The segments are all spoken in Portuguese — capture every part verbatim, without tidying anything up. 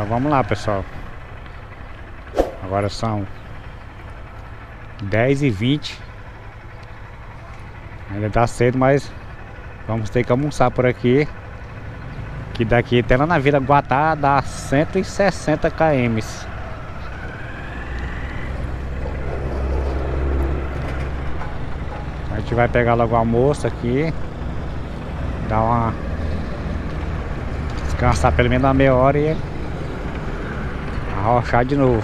Então vamos lá, pessoal. Agora são dez e vinte. Ainda tá cedo, mas vamos ter que almoçar por aqui. Que daqui até lá na Vila Guatá dá cento e sessenta quilômetros. A gente vai pegar logo o almoço aqui, dar uma descansar pelo menos uma meia hora e arrochar de novo.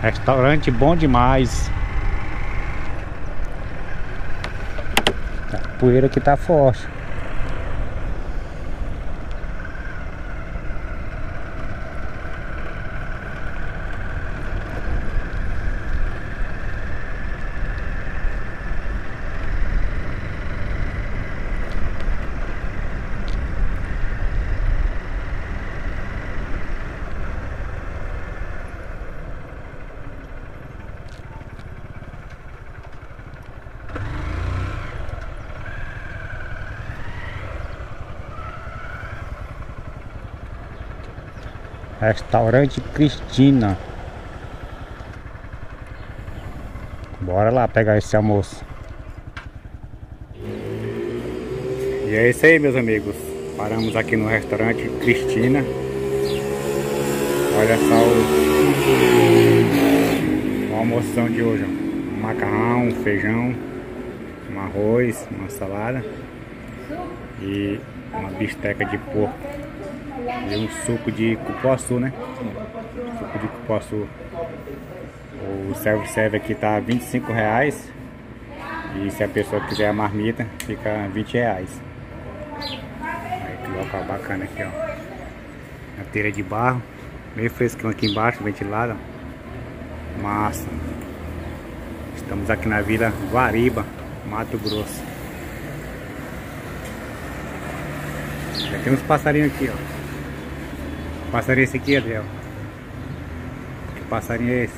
Restaurante bom demais. A poeira aqui tá forte. Restaurante Cristina. Bora lá pegar esse almoço. E é isso aí, meus amigos. Paramos aqui no restaurante Cristina. Olha só o, o almoção de hoje. Um macarrão, um feijão, um arroz, uma salada e uma bisteca de porco. E um suco de cupuaçu, né? Suco de cupuaçu. O serve-serve aqui tá vinte e cinco reais. E se a pessoa quiser a marmita, fica vinte reais. Aí, que local bacana aqui, ó. A telha de barro. Meio fresquinho aqui embaixo, ventilada. Massa. Estamos aqui na Vila Guariba, Mato Grosso. Já tem uns passarinhos aqui, ó. Passarinho esse aqui, Adriel? Que passarinho é esse?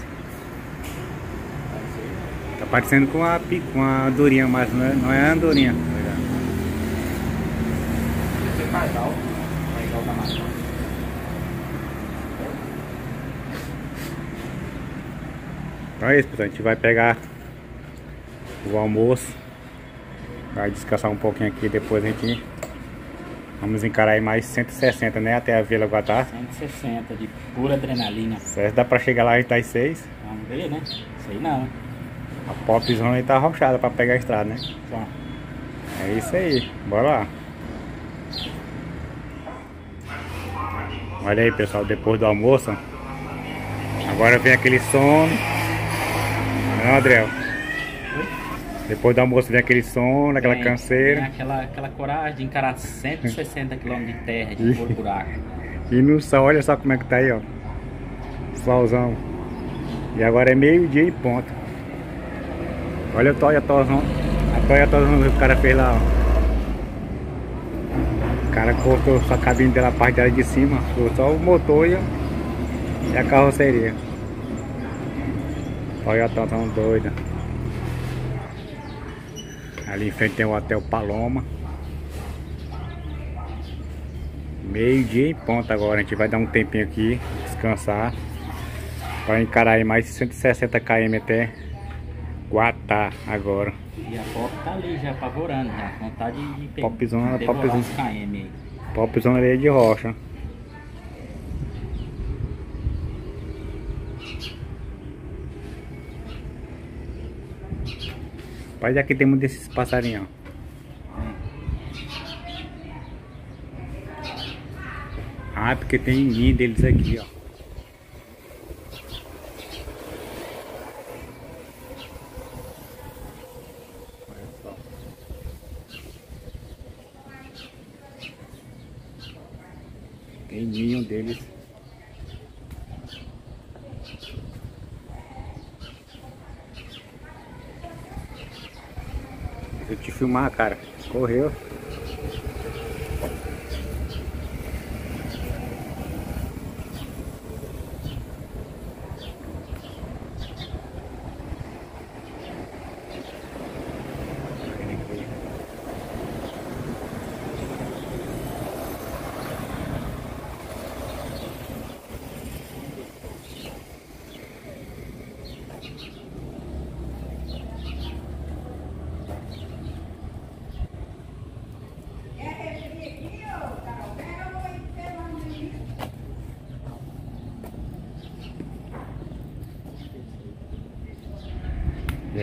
Tá parecendo com a, com a andorinha, mas não é, não é a andorinha. Esse é mais alto, não é igual da maçã. Então é isso, pessoal. A gente vai pegar o almoço. Vai descansar um pouquinho aqui, depois a gente... Vamos encarar aí mais cento e sessenta, né? Até a Vila Guatá. cento e sessenta de pura adrenalina. Certo, dá pra chegar lá e tá às seis. Vamos ver, né? Sei não, né? A popzona aí tá arrochada pra pegar a estrada, né? Tá. É isso aí. Bora lá. Olha aí, pessoal. Depois do almoço. Agora vem aquele sono. Não, Adriel? Depois do almoço vem aquele sono, aquela tem, canseira. Tem aquela, aquela coragem de encarar cento e sessenta quilômetros de terra, de por buraco. E no sol, olha só como é que tá aí, ó. Solzão. E agora é meio-dia e ponto. Olha o toia tozão. A toia tozão que o cara fez lá, ó. O cara cortou sua cabine dela, a parte dela de cima. Ficou só o motor e a carroceria. Olha a tozão doida. Ali em frente tem o Hotel Paloma. Meio dia em ponta agora. A gente vai dar um tempinho aqui, descansar, para encarar aí mais cento e sessenta quilômetros até Guatá agora. E a pop tá ali já apavorando, já. Vontade de pegar. Popzona, popzona. Popzona ali de rocha. Mas aqui tem muito desses passarinhos. Ah, porque tem ninguém deles aqui, ó. Olha só. Tem ninho deles. Eu te filmar, cara. Correu.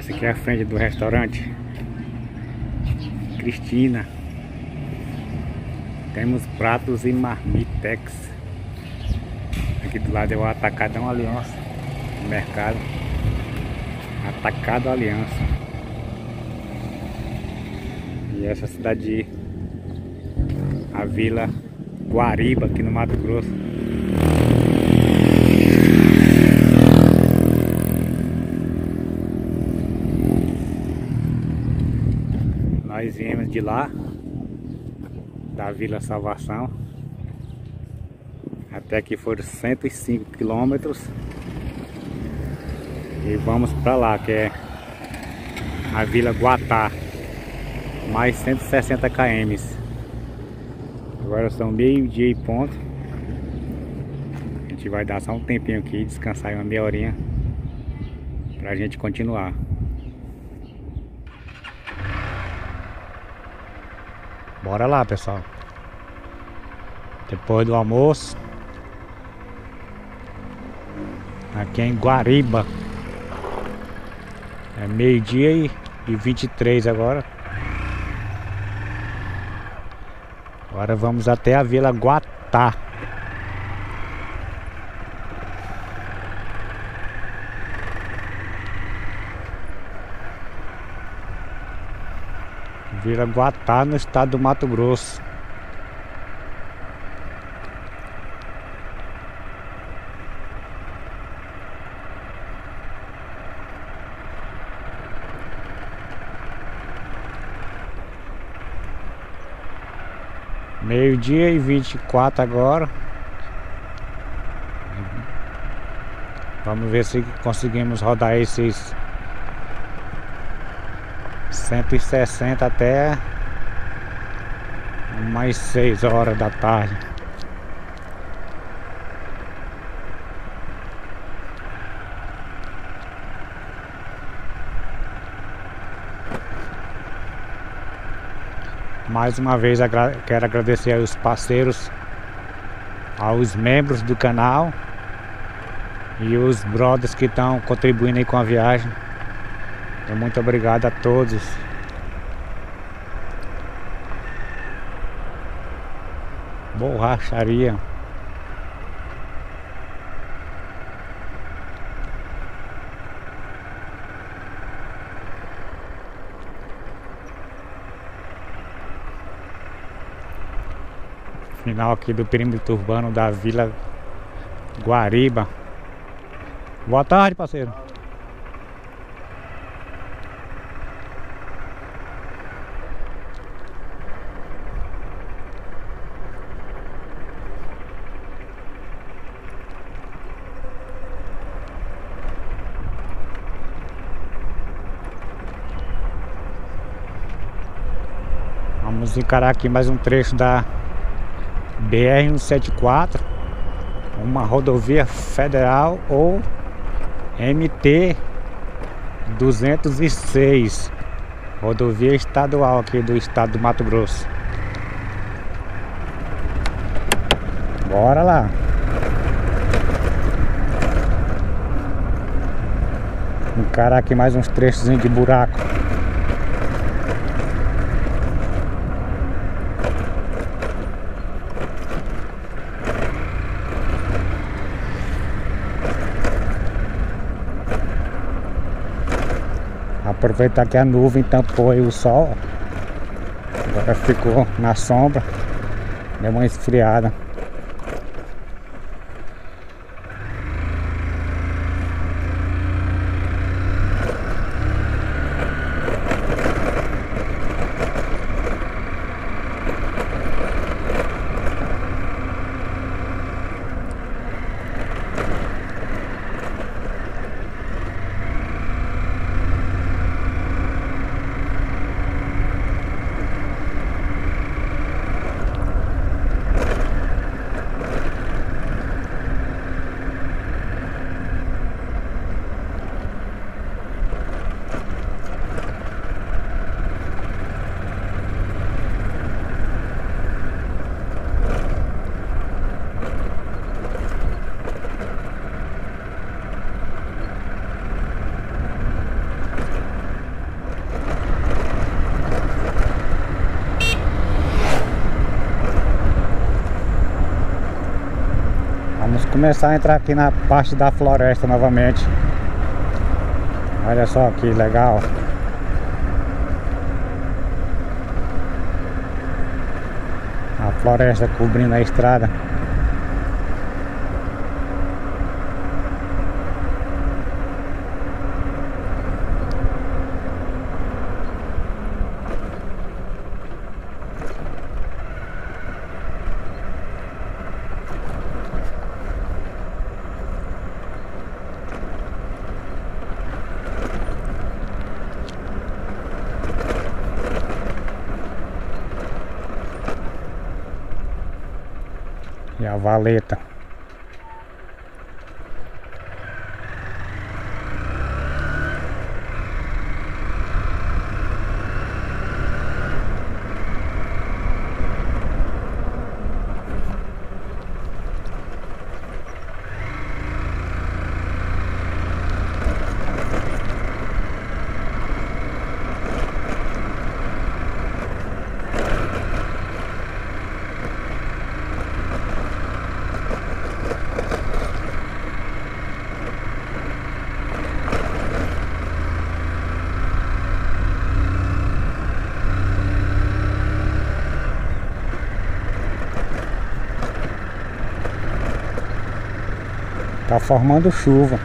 Essa aqui é a frente do restaurante Cristina. Temos pratos e marmitex. Aqui do lado é o Atacado da Aliança. O mercado Atacado da Aliança. E essa cidade, a Vila Guariba, aqui no Mato Grosso. Nós viemos de lá, da Vila Salvação, até aqui foram cento e cinco quilômetros, e vamos para lá, que é a Vila Guatá, mais cento e sessenta quilômetros. Agora são meio-dia e ponto. A gente vai dar só um tempinho aqui, descansar uma meia horinha pra gente continuar. Bora lá, pessoal. Depois do almoço, aqui é em Guariba. É meio-dia e, e vinte e três agora. Agora vamos até a Vila Guatá. Vila Guatá, no estado do Mato Grosso. Meio-dia e vinte e quatro agora. Vamos ver se conseguimos rodar esses cento e sessenta até mais seis horas da tarde. Mais uma vez quero agradecer aos parceiros, aos membros do canal e os brothers que estão contribuindo aí com a viagem. Então, muito obrigado a todos. Borracharia. Final aqui do perímetro urbano da Vila Guariba. Boa tarde, parceiro. Vamos encarar aqui mais um trecho da B R cento e setenta e quatro, uma rodovia federal, ou M T duzentos e seis, rodovia estadual aqui do estado do Mato Grosso. Bora lá! Encarar aqui mais uns trechos de buraco. Aproveitar que a nuvem tampou aí o sol, agora ficou na sombra, deu uma esfriada. começar a entrar aqui na parte da floresta novamente. Olha só que legal. A floresta cobrindo a estrada. E a valeta. Tá formando chuva.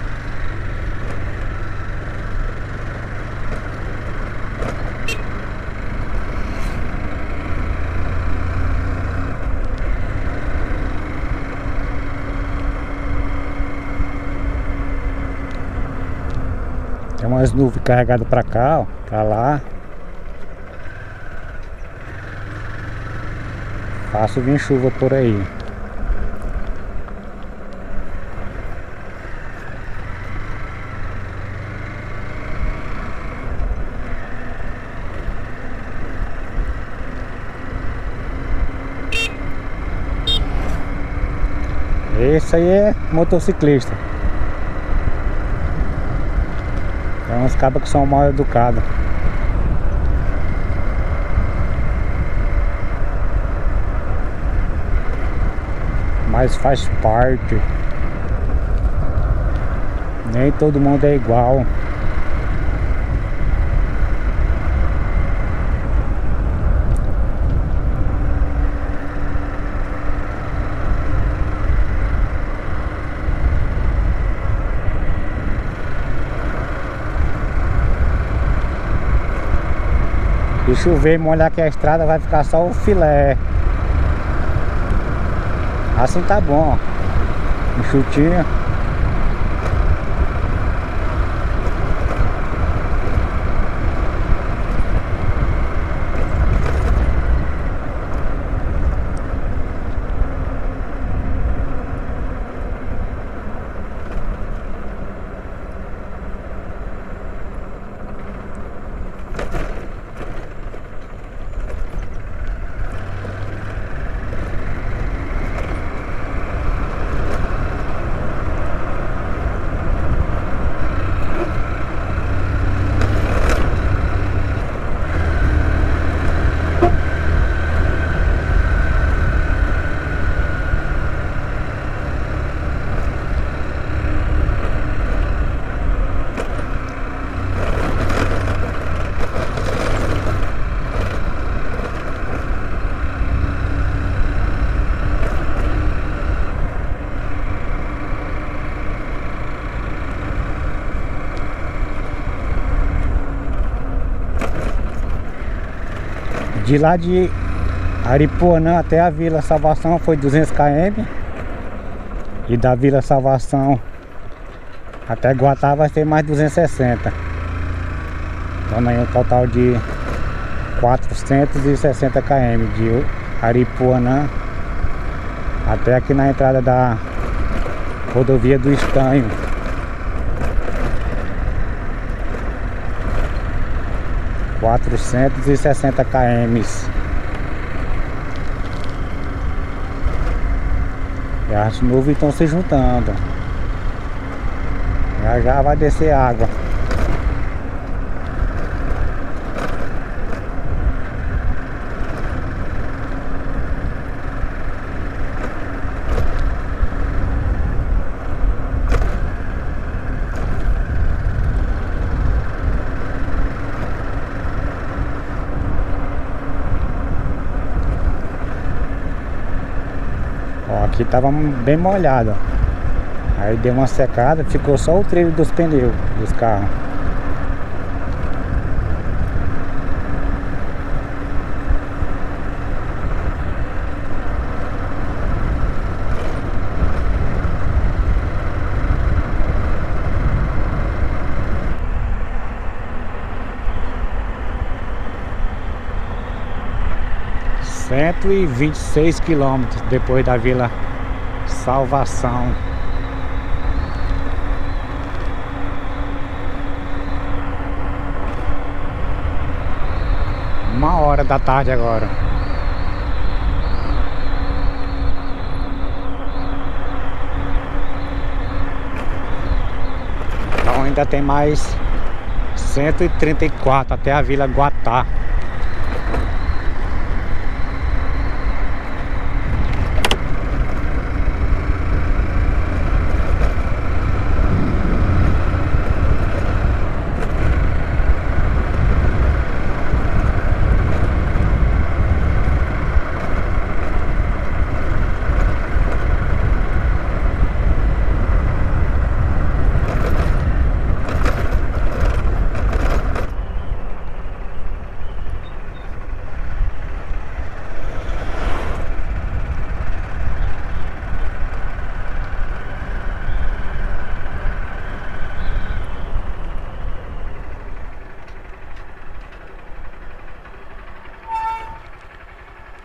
Tem umas nuvens carregadas pra cá, ó, pra lá. Faço vir chuva por aí. Esse aí é motociclista. Tem uns cabos que são mal educados. Mas faz parte. Nem todo mundo é igual. Se chover e molhar aqui a estrada, vai ficar só o filé. Assim tá bom, ó. Enxutinho. De lá de Aripuanã até a Vila Salvação foi duzentos quilômetros. E da Vila Salvação até Guatá vai ter mais duzentos e sessenta. Então aí um total de quatrocentos e sessenta quilômetros de Aripuanã até aqui na entrada da Rodovia do Estanho. quatrocentos e sessenta quilômetros. E as nuvens estão se juntando. Já já vai descer água. aqui tava bem molhado, ó. Aí deu uma secada, ficou só o trilho dos pneus dos carros. cento e vinte e seis quilômetros depois da Vila Salvação. Uma hora da tarde agora. Então ainda tem mais cento e trinta e quatro até a Vila Guatá.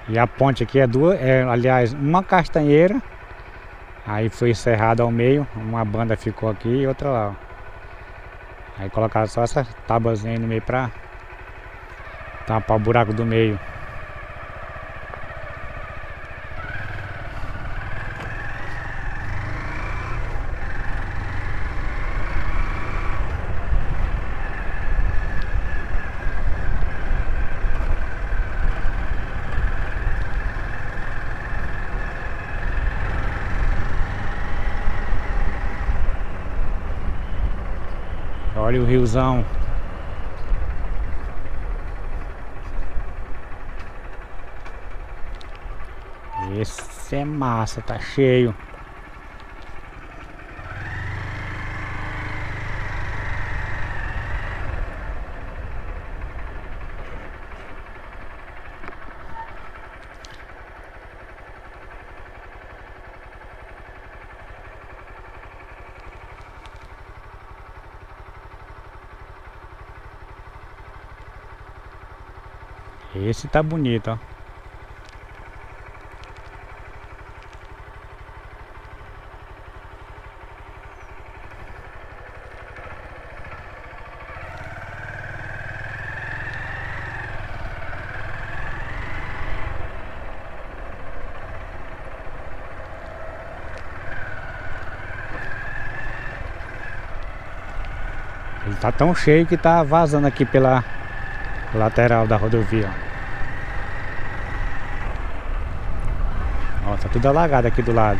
E a ponte aqui é duas, é, aliás, uma castanheira, aí foi encerrada ao meio, uma banda ficou aqui e outra lá, ó. Aí colocaram só essa tabazinha no meio pra tapar o buraco do meio. Olha o riozão. Esse é massa, tá cheio. Esse tá bonito, ó. Ele tá tão cheio que tá vazando aqui pela lateral da rodovia, ó. Tá tudo alagado aqui do lado.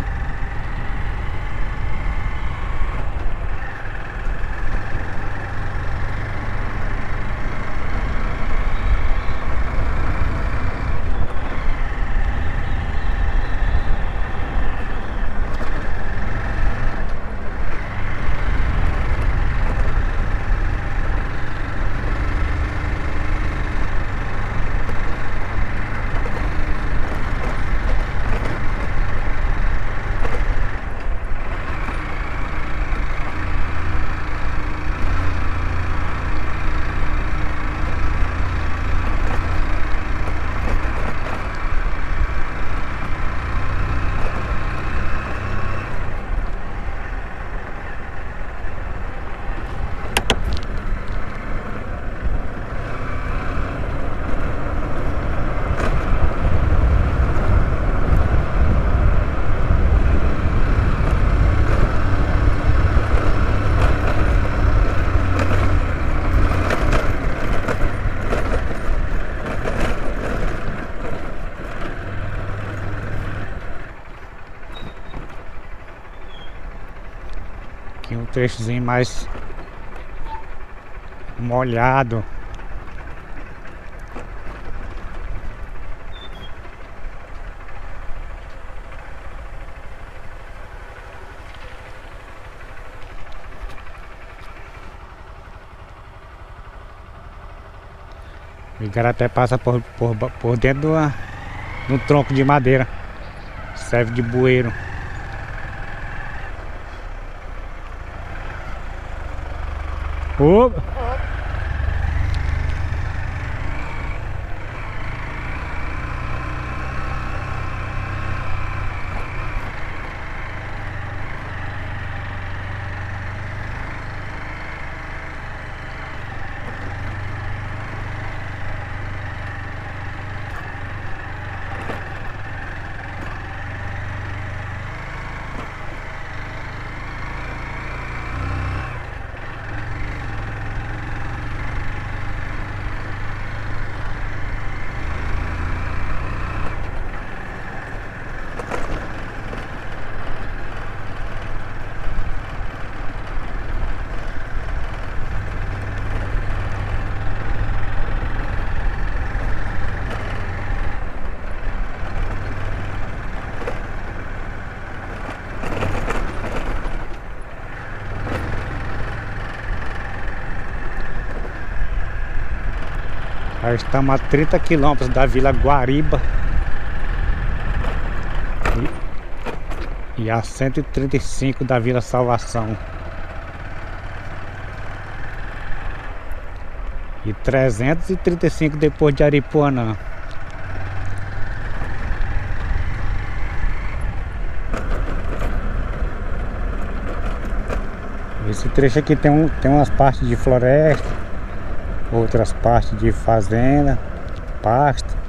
Um trechozinho mais molhado. O Igaraté passa por, por, por dentro de, uma, de um tronco de madeira. Serve de bueiro. Opa! Estamos a trinta quilômetros da Vila Guariba e, e a cento e trinta e cinco da Vila Salvação e trezentos e trinta e cinco depois de Aripuanã. Esse trecho aqui tem, um, tem umas partes de floresta, outras partes de fazenda, pasto.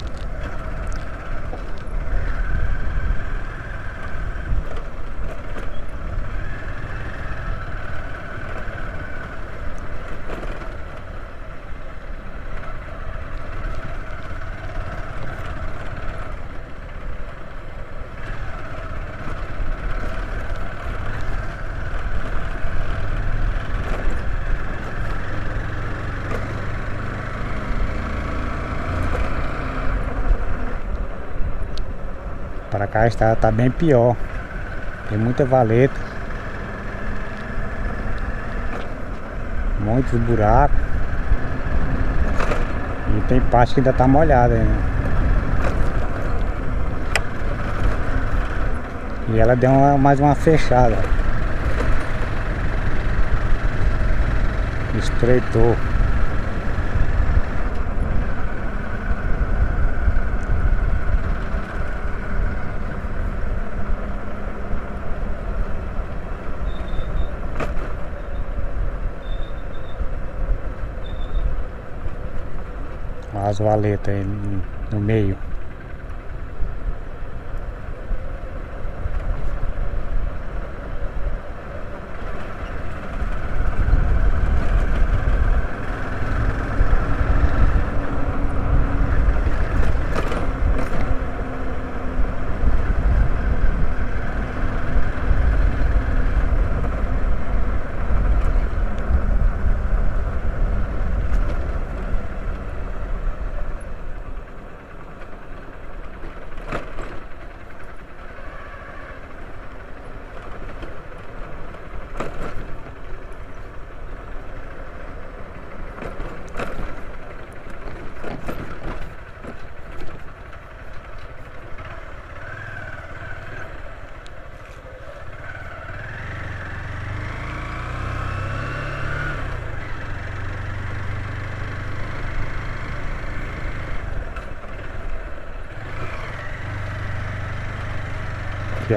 Pra cá está, tá bem pior. Tem muita valeta, muitos buracos. E tem parte que ainda tá molhada, né? E ela deu uma, mais uma fechada. Estreitou. As valetas aí no meio.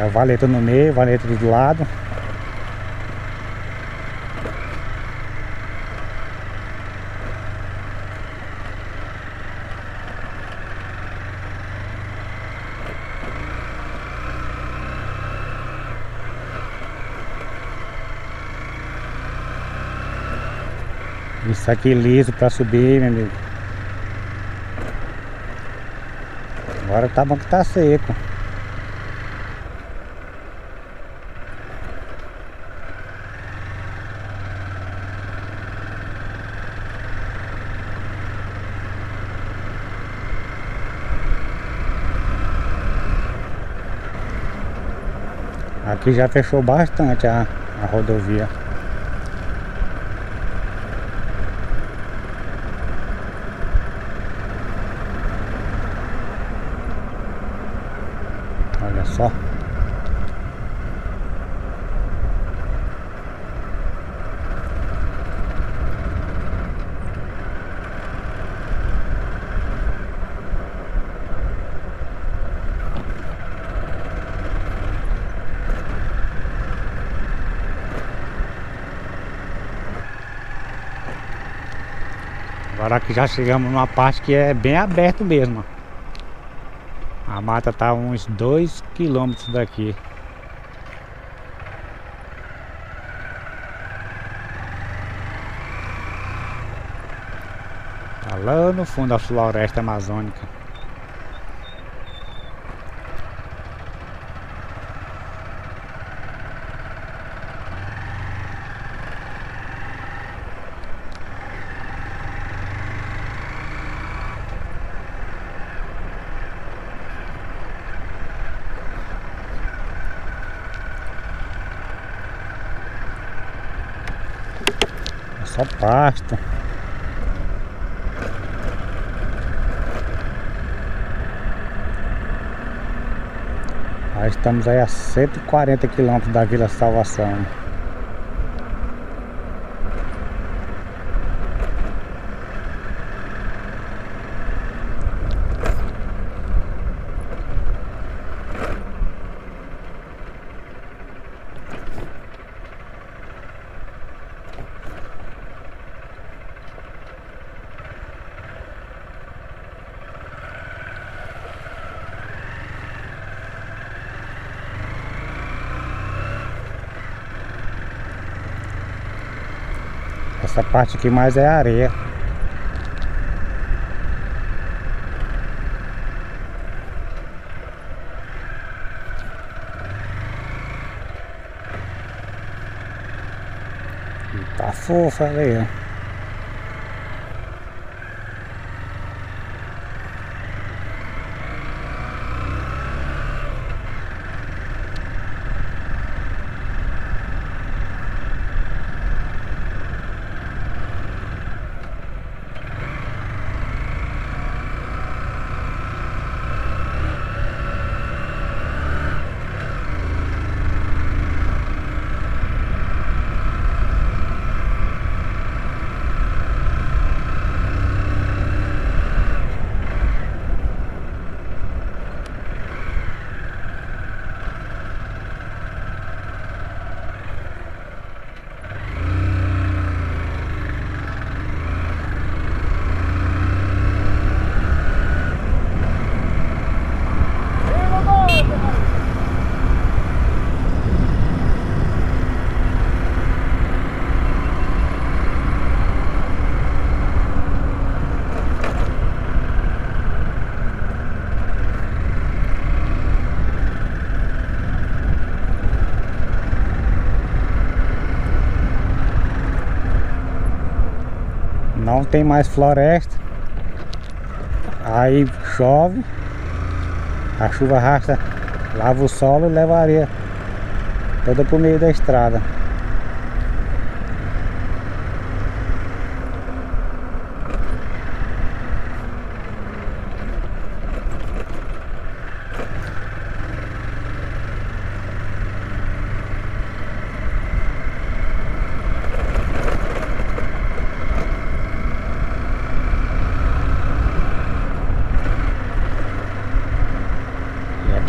A valeta no meio, valeta do lado. Isso aqui liso para subir, meu amigo. Agora tá bom que tá seco. Aqui já fechou bastante a, a rodovia. Olha só. Agora que já chegamos numa parte que é bem aberto mesmo. A mata tá uns dois quilômetros daqui. Tá lá no fundo da floresta amazônica. Só pasta. Nós estamos aí a cento e quarenta quilômetros da Vila Salvação. Essa parte aqui mais é areia. E tá fofa ali, ó. Não tem mais floresta. Aí chove. A chuva arrasta, lava o solo e leva a areia toda pro meio da estrada.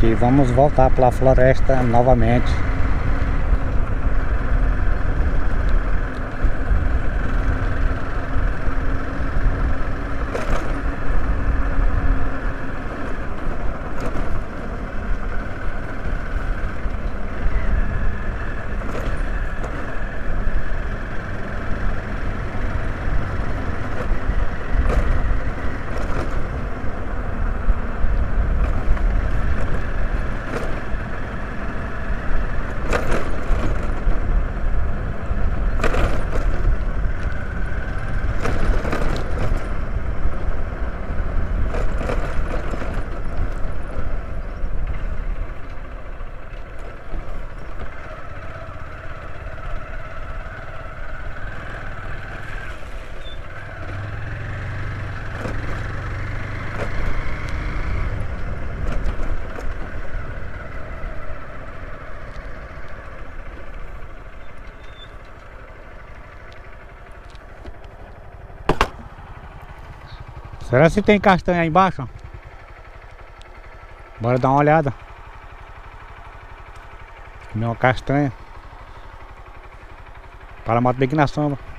E vamos voltar pela floresta novamente. Será se tem castanha aí embaixo? Bora dar uma olhada. Comer uma castanha. Para a moto bem aqui na sombra.